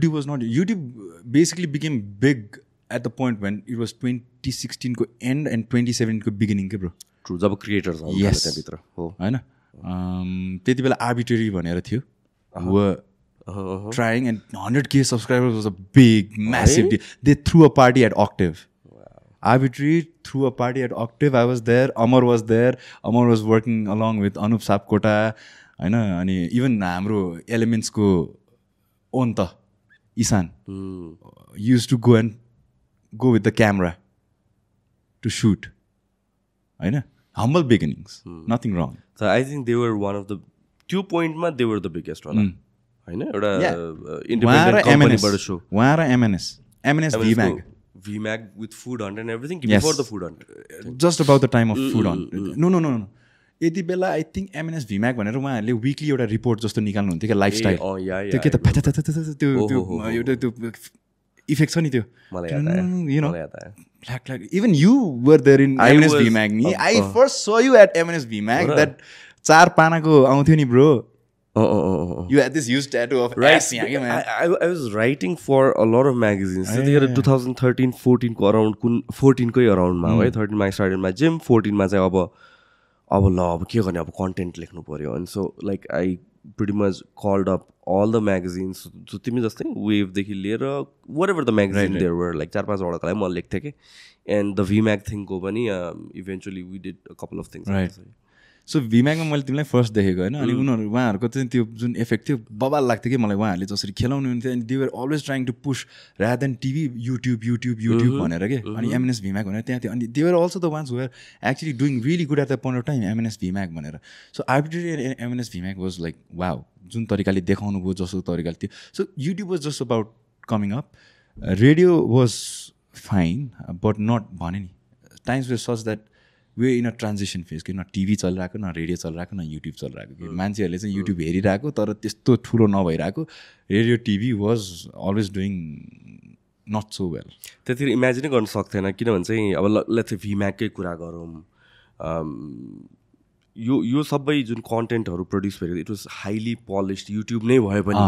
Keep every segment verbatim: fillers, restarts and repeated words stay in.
YouTube was not. YouTube basically became big at the point when it was twenty sixteen ko end and twenty seventeen ko beginning ke bro. True. Jab creators are. Yes. Oh. I know. Um. त्यति बेला arbitrary भनेर थियो. Were trying and one hundred K subscribers was a big, massive deal. They threw a party at Octave. Arbitrary threw a party at Octave. I was there. Amar was there. Amar was working along with Anup Sapkota. I know. Ani even hamro elements ko onta. Isan mm. used to go and go with the camera to shoot. I know. Humble beginnings. Mm. Nothing wrong. So I think they were one of the two point ma they were the biggest one. Mm. I know. Or a, yeah. Uh, independent company but a show. Where are M and S? M and S V MAG. V MAG with food hunt and everything. Yes. Before the food hunt. Just about the time of mm. food hunt. Mm. No, no, no, no. Etibela, I think M and S V MAG भनेर उहाँहरूले weekly एउटा report जस्तो निकाल्नुहुन्थ्यो के lifestyle. Oh yeah yeah. त्यो के त पता पता पता त्यो त्यो त्यो effects पनि त्यो. मलाई याद आयो. You know. मलाई याद आयो. Black black. Even you were there in M and S V MAG. I first saw you at M and S V MAG. That चार पानाको आउँथ्यो नि bro. Oh oh oh. You had this huge tattoo of right. ass. Yeah, man. I, I I was writing for a lot of magazines. So they were twenty thirteen fourteen को around कुन fourteen को around मा है. thirteen मा started my gym. fourteen मा चाहिँ अब अब ल अब के गर्ने अब कन्टेन्ट लेख्नु पर्यो and so like I pretty much called up all the magazines so तिमी जस्तै वेभदेखि लिएर whatever the magazine there were like चार पाँचवटाको लागि म लेख्थेँ कि एन्ड द V MAG थिङको पनि eventually we did a couple of things so V MAGमा मैले तिमीलाई फर्स्ट देखेको होइन अनि उनीहरू उहाँहरूको चाहिँ त्यो जुन इफेक्ट थियो बबाल लाग्थ्यो कि मलाई उहाँहरूले जसरी खेलाउनु हुन्थ्यो and they were always trying to push rather than TV YouTube YouTube YouTube भनेर के अनि M and S V MAG भनेर त्यहाँ थियो अनि they were also the ones where actually doing really good at the point of time M and S V MAG भनेर so arbitrary M and S V MAG was like wow जुन तरिकाले देखाउनु भयो जस्तो तरिकाले थियो so YouTube was just about coming up radio was fine but not भने नि times where such that We're in a transition phase. न टिभी चलिरहेको न रेडियो चलिरहेको न युट्युब चलिरहेको कि मान्छेहरूले चाहिँ युट्युब हेरिरहेको तर त्यस्तो ठुलो नभइरहेको radio TV was always doing not so well त्यतिखेर इमेजिनै गर्न सक्दैन किनभने चाहिँ अब लेट्स V MAGकै कुरा गरौँ यो यो सबै जुन कन्टेन्टहरू प्रड्युस भएर it was highly polished YouTube नै भए पनि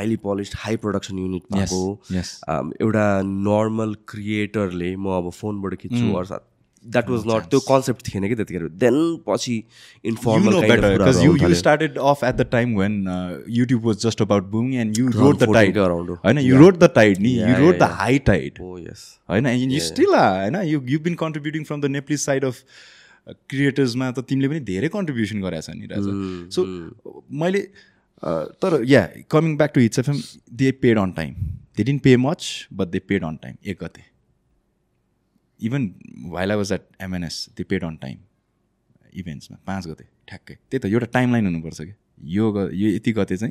highly polished high production unit भएको एउटा नर्मल क्रिएटरले म अब फोनबाट खिच्छु अर्थात् That was not the concept. Then, Pochi informal. You know better because you, you started off at the time when uh, YouTube was just about booming, and you rode the tide. I know you yeah. rode the tide. Nee? Yeah, you rode yeah, the yeah. high tide. Oh yes. I know, and you yeah, still are. I know you you've been contributing from the Nepali side of uh, creators. Ma, to teamle bani dherai contribution gareko cha ni raja. So, maile, tar yeah, coming back to H F M, they paid on time. They didn't pay much, but they paid on time. Ekate. Even while I was at M and S, they paid on time. Events, man. Five gate, thakke. Teta, your timeline anu parsa ke. Yo, yo, iti gate zai.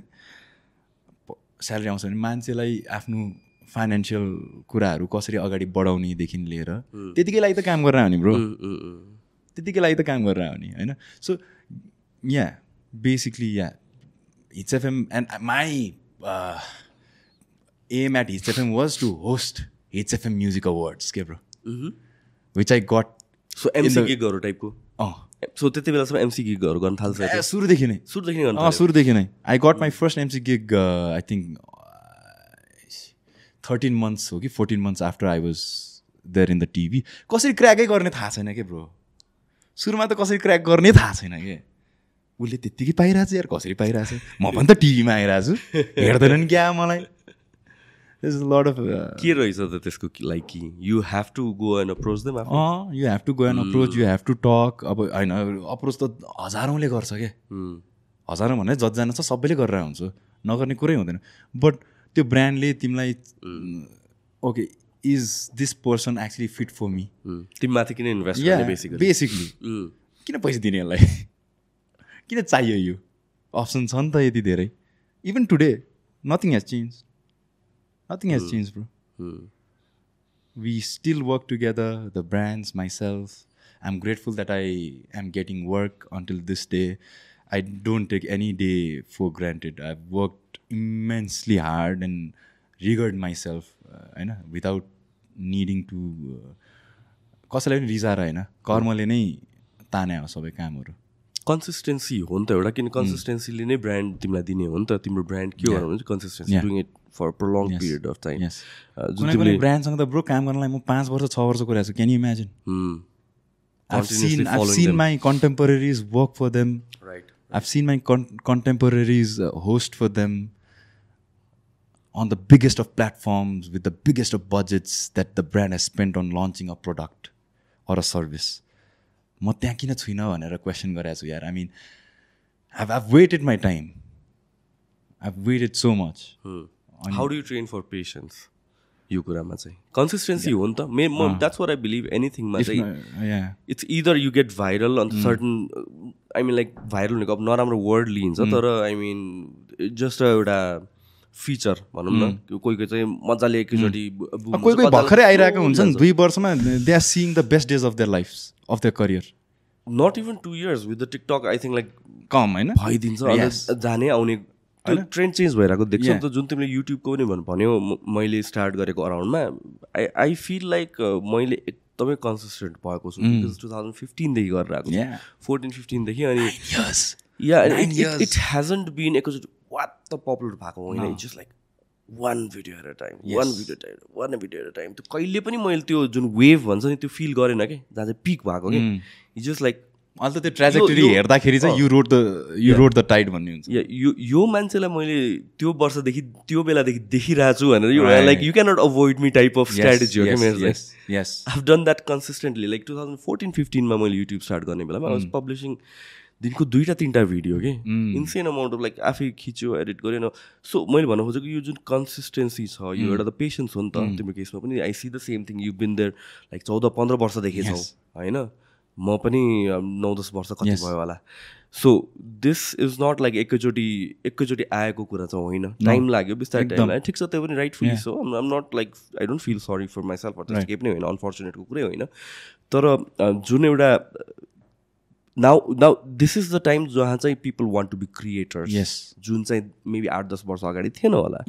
Salary aunsa ni manse lai afnu financial kura ru kasari agadi badauni dekhin lera. Teti ke lai ta kaam garna ani bro. Teti ke lai ta kaam garna ani, hai na. So yeah, basically yeah, H F M and my uh, aim at H F M was to host H F M Music Awards, ke bro. Mm-hmm. Which I got. So M C gig garu type ko. Oh. So त्यति बेला सम्म M C gig garu गर्न थाल्छ त्यो. सुरु देखि नै. सुरु देखि नै गर्न थाल्यो. अ सुरु देखि नै. I got my first M C gig uh, I think uh, thirteen months हो कि fourteen months after I was there in the T V. कसरी क्रैकै गर्ने थाहा छैन के ब्रो. सुरुमा त कसरी क्रैक गर्ने थाहा छैन के. उले त्यतिकै पाइराछ यार कसरी पाइराछ. म पनि त टिभीमा आइराछु. हेर्दैनन् क्या मलाई. There's a lot of. Key reason that this like you have to go and approach them. After. Oh, you have to go and approach. Mm. You have to talk. About, I know approach तो हजारों ले कर सके. हजारों मने जज जाना तो सब ले कर रहे हैं उनसे. ना करने को रहे होते हैं. But the brand ले तीम लाई. Okay, is this person actually fit for me? तीम माथे किने invest करने basically. Basically. किने पैसे देने वाला है. किने चाहिए यू. Options अंतर ये दे रही. Even today, nothing has changed. Nothing has mm. changed, bro. Mm. We still work together, the brands, myself. I'm grateful that I am getting work until this day. I don't take any day for granted. I've worked immensely hard and rigored myself, uh, you know, without needing to. Kasalai ni riza ra, na karma le nai tanya ho sabai kaam haru. consistency हो नि त एउटा किन कन्सिस्टेन्सीले नै brand तिमीलाई दिने हो नि त तिम्रो ब्रान्ड के हो भने consistency doing it for prolong period of time जुन तिमीले ब्रान्डसँग त ब्रो काम गर्नलाई म पाँच वर्ष छ वर्ष गरेछु can you imagine I've seen I've seen my contemporaries work for them right I've seen my con contemporaries uh, host for them on the biggest of platforms with the biggest of budgets that the brand has spent on launching a product or a service ma tya kina chuina bhanera question garaya chu yaar I mean I've I've waited my time I've waited so much hmm. How do you train for patience यो कुरामा चाहिँ consistency हो नि त मे म that's what I believe एनीथिङमा चाहिँ it's either you get viral on certain I mean like viral भनेको अब नराम्रो वर्ड लिइन्छ तर आई मिन जस्ट एउटा फिचर भनौँ न कोही कोही चाहिँ मजाले एकैचोटि कोही कोही भर्खरै आइरहेको हुन्छ नि दुई वर्षमा they are seeing the best days of their life of their career not even two years with the TikTok I think like कम होइन भइदिन्छ अन्त जाने आउने त्यो ट्रेन्ड चेन्ज भइरहेको देख्छ नि त जुन तिमीले युट्युबको पनि भन्यो मैले स्टार्ट गरेको अराउन्डमा आई आई फिल लाइक मैले एकदमै कन्सिस्टेन्ट भएको छु टु थाउजन्ड फिफ्टिनदेखि गरिरहेको छु फोर्टिन फिफ्टिनदेखि अनि या इट ह्याजन्ट बिन एकचोटि वाट त पपुलर भएको होइन it's just like one video at a time one video time one video at a time त्यो कहिले पनि मैले त्यो जुन वेभ भन्छ नि त्यो फिल गरेन कि जहाँ चाहिँ पिक भएको कि इट्स जस्ट लाइक अन्त त्यो ट्रेजेक्टरी हेर्दाखेरि चाहिँ you rode the you rode the tide भन्ने हुन्छ यो यो मान्छेलाई मैले त्यो वर्षदेखि त्यो बेलादेखि देखिरहेको छु भनेर यो like you can not avoid me type of strategy हो कि मेरो yes I've done that consistently like two thousand fourteen फिफ्टिनमा मैले युट्युब स्टार्ट गर्ने बेलामा आई वाज पब्लिसिङ दिनको दुईवटा तिनवटा भिडियो कि इन्सेन अमाउन्ट अफ लाइक आफै खिच्यो एडिट गरेन सो मैले भन्नु खोजेको यो जुन कन्सिस्टेन्सी छ यो एउटा त पेसेन्स हो नि त तिम्रो केसमा पनि I see the same thing you been there like चौध पन्ध्र वर्षदेखि छौ होइन म पनि नौ दस वर्ष कति भयो होला so this is not like एकैचोटि एकैचोटि आएको कुरा चाहिँ होइन टाइम लाग्यो बिस्तारै टाइम लाग्यो ठिक छ त्यो पनि rightfully so I am not like I don't feel sorry for myself or त्यस्तो केही पनि होइन अनफोर्चुनेटको कुरै होइन तर जुन एउटा now now this is the time जहाँ चाहिँ people want to be creators जुन चाहिँ मेबी आठ दस वर्ष अगाडि थिएन होला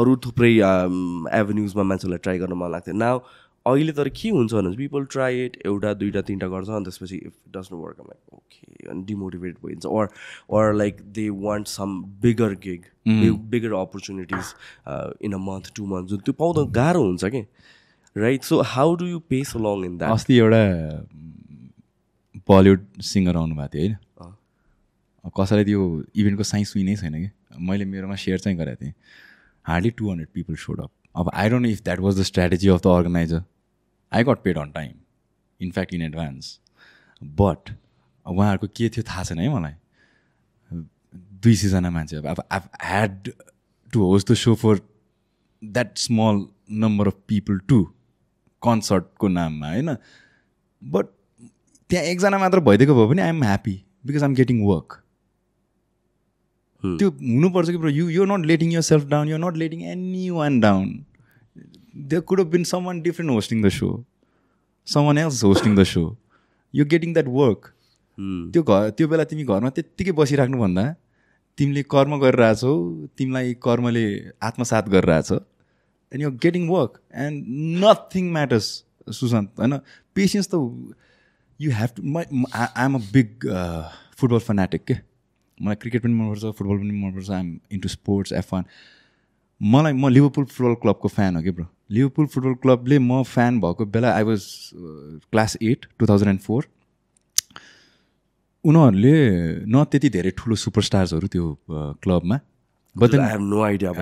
अरू थुप्रै एभेन्युजमा मान्छेहरूलाई ट्राई गर्न मन लाग्थ्यो नाउ अहिले तर के हुन्छ भने पिपल ट्राई इट एउटा दुईवटा तिनवटा गर्छ अनि त्यसपछि if does not work like okay अनि डिमोटिभेट भइन्छ or or like they want some bigger gig bigger opportunities in a month to month जुन त्यो पाउँदा गाह्रो हुन्छ कि right so how do you pace along in that अस्ति एउटा बलिउड सिङ्गर आउनुभएको थियो होइन कसैलाई त्यो इभेन्टको साइज सुइनै छैन कि मैले मेरोमा सेयर चाहिँ गरेको थिएँ hardly two hundred people showed up अब I don't know if that was the strategy of the organizer I got paid on time in fact in advance but उहाँहरूको के थियो थाहा छैन है मलाई दुई सयजना मान्छे अब अब I had to host the show for that small number of people to कन्सर्टको नाममा होइन बट त्यहाँ एकजना मात्र भइदिएको भए पनि I am happy because I am getting work त्यो हुनुपर्छ कि bro you you not letting yourself down you're not letting anyone down there could have been someone different hosting the show someone else hosting the show you getting that work त्यो घर त्यो बेला तिमी घरमा त्यत्तिकै बसिराख्नुभन्दा तिमीले कर्म गरिरहेछौ तिमीलाई कर्मले आत्मसात गरिरहेछ and you're getting work and nothing matters Sushant होइन पेसेन्स त you have to my I am a big football fanatic के मलाई क्रिकेट पनि मनपर्छ फुटबल पनि मनपर्छ I'm into sports F one मलाई म लिभरपुल फुटबल क्लबको फ्यान हो कि ब्रो लिभरपुल फुटबल क्लबले म फ्यान भएको बेला I was class eight two thousand and four उनीहरूले न त्यति धेरै ठुलो सुपरस्टार्सहरू त्यो क्लबमा but I have no idea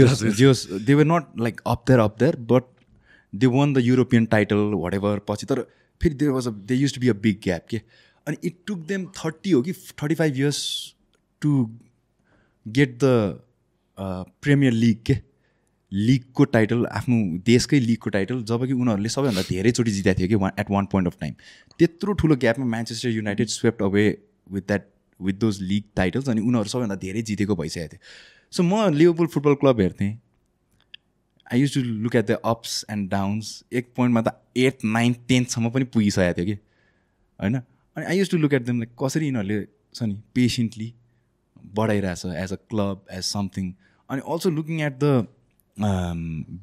जियोस् they were not like up there up there but they won the European title whatever पछि तर फेरि there was a they used to be a big gap के अनि it took them thirty हो कि thirty five years to get the premier league के लिगको title आफ्नो देशकै लिगको टाइटल जबकि उनीहरूले सबैभन्दा धेरैचोटि जिताएको थियो कि one at one point of time त्यत्रो ठुलो ग्यापमा Manchester United swept away with that with those league titles अनि उनीहरू सबैभन्दा धेरै जितेको भइसकेको थियो सो म लिभरपुल फुटबल क्लब हेर्थेँ I used to look at the ups and downs एक पोइन्टमा त एट नाइन्थ टेन्थसम्म पनि पुगिसकेको थियो कि होइन अनि I used to look at them like कसरी यिनीहरूले छ नि पेसेन्टली बढाइरहेछ as a club as something अनि also looking at the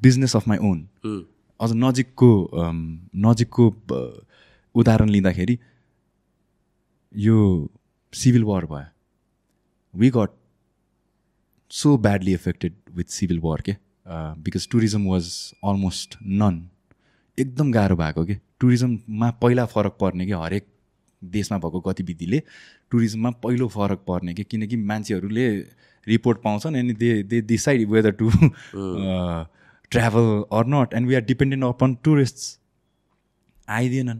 business of my own अझ नजिकको नजिकको उदाहरण लिँदाखेरि you civil war bhayo. We got so badly affected with civil war ke uh, because tourism was almost none. Ekdam garo bhako ke tourism ma पहिला फरक पर्ने के हरेक देशमा भएको गतिविधिले टुरिज्ममा पहिलो फरक पर्ने के किनकि मान्छेहरूले रिपोर्ट पाउँछन् अनि they they decide whether to uh, travel or not and we are dependent upon tourists. आइदिएनन्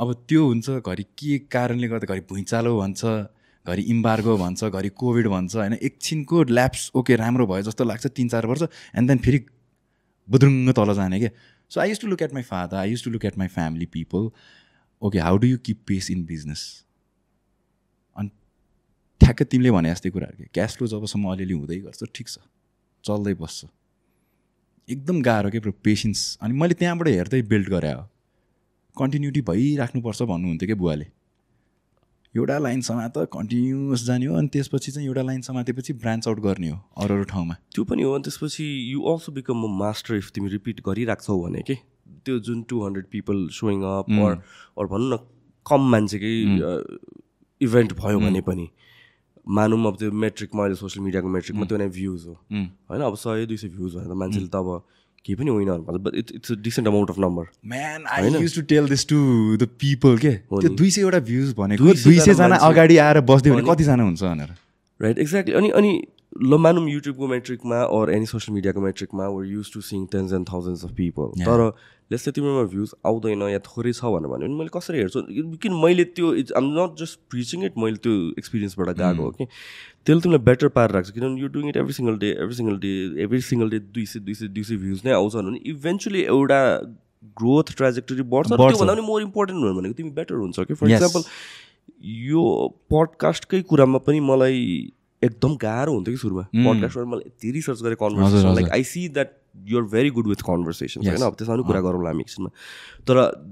अब त्यो हुन्छ घरि के कारणले गर्दा घरि भुइँचालो भन्छ घरि इम्बार्गो भन्छ घरि कोभिड भन्छ हैन एकछिनको ल्याप्स ओके राम्रो भयो जस्तो लाग्छ तीन चार वर्ष and then फेरि बुद्रुङ तल जाने के. So I used to look at my father, I used to look at my family people. Okay, how do you keep pace in business? And ठ्याक्क तिमीले भने जस्तै कुरा के क्याश फ्लो जबसम्म अलिअलि हुँदै गर्छ ठिक छ चल्दै बस्छ एकदम गाह्रो के पेशेन्स अनि मैले त्यहाँबाट हेर्दै बिल्ड गरे हो कन्टिन्युटी भइराख्नु पर्छ भन्नुहुन्थ्यो के बुवाले एउटा लाइन समात कन्टिन्युअस जाने हो अनि त्यसपछि चाहिँ एउटा लाइन समातेपछि ब्रान्च आउट गर्ने हो अरू अरू ठाउँमा त्यो पनि हो अनि त्यसपछि you also become a master if तिमी रिपिट गरिराख्छौ भने के त्यो जुन two hundred people showing up mm. or or भन्नु न कम मान्छेकै इभेन्ट भयो भने पनि मानौँ अब त्यो मेट्रिक मैले सोशल मिडियाको मेट्रिकमा त्यो नै भ्युज हो हैन अब one hundred two hundred views भने त मान्छेले त अब के पनि होइन होला but it's it's a decent amount of number man I used to tell this to the people के त्यो two hundred एउटा भ्युज भनेको two hundred जना अगाडि आएर बस्दै भने कति जना हुन्छ भनेर राइट एक्ज्याक्टली अनि अनि ल मानौँ युट्युबको मेट्रिकमा अर एनी सोसियल मिडियाको मेट्रिकमा we're used to seeing tens and thousands of people तर लेट्स तिम्रो भ्युज आउँदैन या थोरै छ भनेर भन्यो भने मैले कसरी हेर्छु किन मैले त्यो it's I'm not just preaching it मैले त्यो एक्सपिरियन्सबाट गएको हो कि त्यसले तिमीलाई बेटर पारेर राख्छ किनभने you doing it every single day every single day every single day दुई सय दुई सय दुई सय भ्युज नै आउँछ भने इभेन्चुली एउटा ग्रोथ ट्राजेक्टरी बढ्छ त्योभन्दा पनि मोर इम्पोर्टेन्ट भयो भनेको तिमी बेटर हुन्छ कि फर इक्जाम्पल यो पडकास्टकै कुरामा पनि मलाई एकदम गाह्रो हुन्थ्यो कि सुरुमा पडकास्टबाट मैले यति रिसर्च गरेँ conversation like I see that you're very good with conversations. Yes. Right?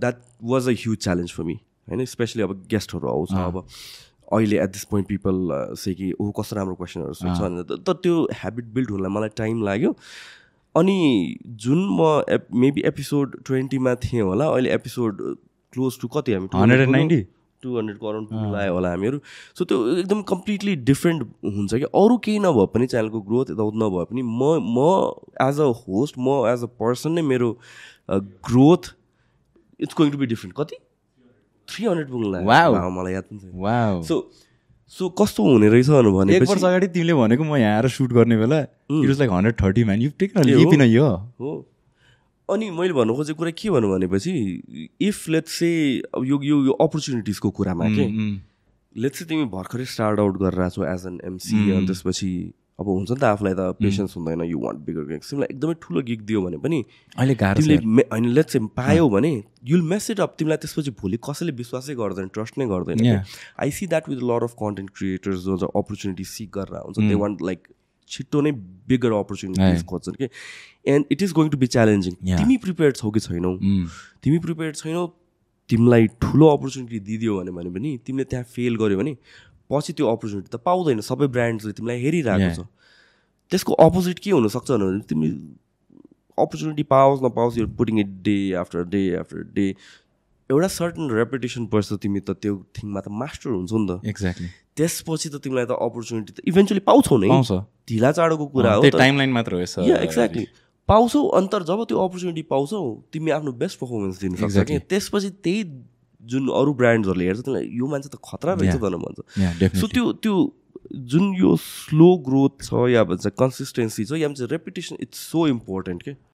That was a huge challenge for me. Right? Especially as a guest. At this point, people uh, say, oh, what's the question? So that habit built. I had time. And maybe episode twenty, episode close to one ninety? two hundred को around पुग्नु आयो होला हामीहरु so त्यो एकदम completely different हुन्छ कि अरु केही नभए पनि च्यानलको ग्रोथ यताउत नभए पनि म म एज अ होस्ट म एज अ पर्सन नै मेरो growth it's going to be different कति three hundred पुग्नु लाग्यो मलाई याद पनि छैन वाओ सो सो कस्तो हुने रहेछ भनेपछि एक वर्ष अगाडि तिमीले भनेको म यहाँ आएर शूट गर्ने बेला it was like one thirty man you take a leap in यो हो अनि मैले भन्नु खोजेको कुरा के भन्नु भनेपछि इफ लेट्स से अब यो यो यो अपर्च्युनिटिजको कुरामा के लेट्स से तिमी भर्खरै स्टार्ट आउट गरिरहेको छौ एज एन एमसी अनि त्यसपछि अब हुन्छ नि त आफूलाई त पेसेन्स हुँदैन यु वान्ट बिगर गिग्स तिमीलाई एकदमै ठुलो गिग दियो भने पनि अहिले गाह्रो होइन लेट्स से पायो भने युल मेस इट अप तिमीलाई त्यसपछि भोलि कसैले विश्वासै गर्दैन ट्रस्ट नै गर्दैन I see that with lot of content creators जो चाहिँ अपर्च्युनिटी सिक गरेर हुन्छ दे वान्ट लाइक छिट्टो नै बिगर अपर्च्युनिटिज खोज्छन् कि and it is going to be challenging तिमी प्रिपेयर छौ कि छैनौ तिमी प्रिपेयर छैनौ तिमीलाई ठुलो अपर्च्युनिटी दिदियो भने पनि तिमीले त्यहाँ फेल गर्यो भने पछि त्यो अपर्च्युनिटी त पाउँदैन सबै ब्रान्ड्सले तिमीलाई हेरिरहेको छ त्यसको अपोजिट के हुनसक्छ भने तिमी अपर्च्युनिटी पाओस् नपाओस् you putting it day after day after day एउटा सर्टन रेपुटेसन पर्छ तिमी त त्यो थिङमा त मास्टर हुन्छौ नि त एक्ज्याक्टली त्यसपछि त तिमीलाई त अपर्च्युनिटी त इभेन्चुली पाउँछौ नै ढिला चाँडोको कुरा हो टाइम लाइन मात्र हो एक्ज्याक्टली पाउँछौ अन्तर जब त्यो अपर्च्युनिटी पाउँछौ तिमी आफ्नो बेस्ट पर्फर्मेन्स दिनु सक्छौ कि त्यसपछि त्यही जुन अरू ब्रान्ड्सहरूले हेर्छ तिमीलाई यो मान्छे त खतरा रहेछ भनेर भन्छ सो त्यो त्यो जुन यो स्लो ग्रोथ छ या भन्छ कन्सिस्टेन्सी छ या भन्छ रेपुटेसन इट्स सो इम्पोर्टेन्ट के